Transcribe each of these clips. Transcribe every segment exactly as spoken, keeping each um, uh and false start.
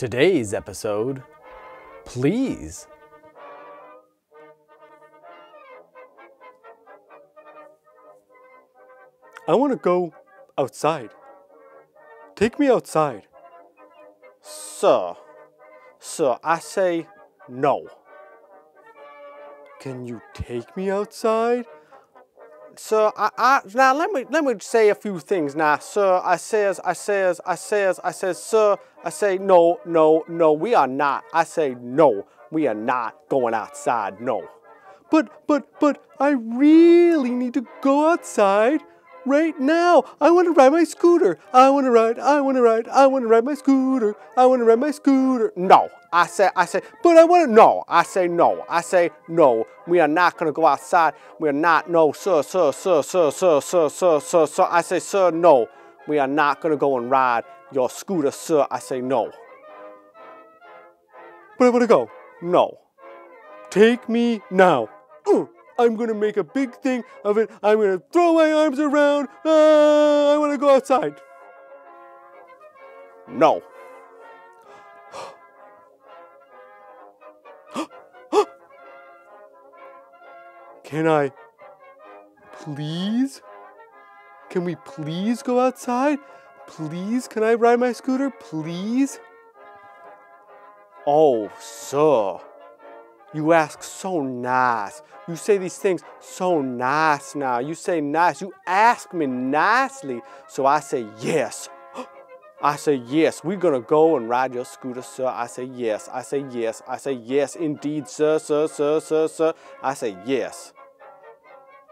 Today's episode, please. I want to go outside. Take me outside. Sir, sir, I say no. Can you take me outside? Sir, I, I, now let me, let me say a few things now. Sir, I says, I says, I says, I says, sir, I say no, no, no, we are not. I say no, we are not going outside, no. But, but, but, I really need to go outside right now. I want to ride my scooter. I want to ride, I want to ride, I want to ride my scooter. I want to ride my scooter. No, I say, I say, but I want to, no, I say no, I say no. We are not going to go outside. We are not, no, sir, sir, sir, sir, sir, sir, sir, sir, sir. I say, sir, no, we are not going to go and ride your scooter, sir. I say no. But I want to go. No. Take me now. Ooh. I'm gonna make a big thing of it. I'm gonna throw my arms around. Ah, I wanna go outside. No. Can I please? Can we please go outside? Please, can I ride my scooter? Please? Oh, sir. You ask so nice. You say these things so nice now. You say nice. You ask me nicely. So I say yes. I say yes. We're going to go and ride your scooter, sir. I say yes. I say yes. I say yes indeed, sir, sir, sir, sir, sir. I say yes.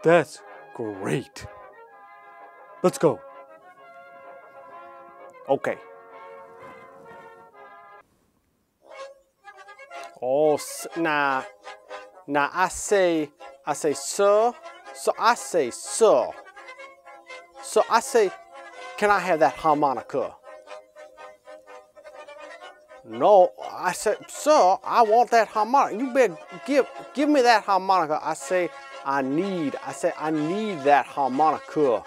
That's great. Let's go. Okay. Oh, nah, nah, I say, I say, sir, so I say, sir, so I say, can I have that harmonica? No, I said, sir, I want that harmonica. You better give, give me that harmonica. I say, I need, I say, I need that harmonica.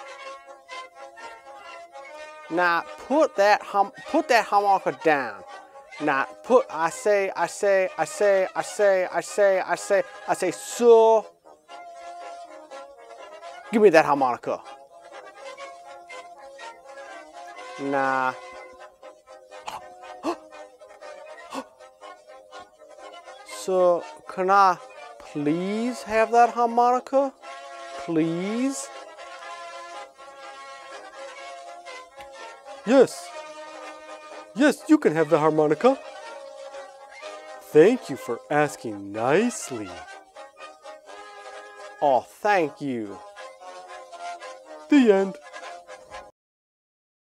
Now, put that, put that harmonica down. Now put, I say, I say, I say, I say, I say, I say, I say, sir, give me that harmonica. Nah. Sir, can I please have that harmonica? Please? Yes. Yes, you can have the harmonica. Thank you for asking nicely. Oh, thank you. The end.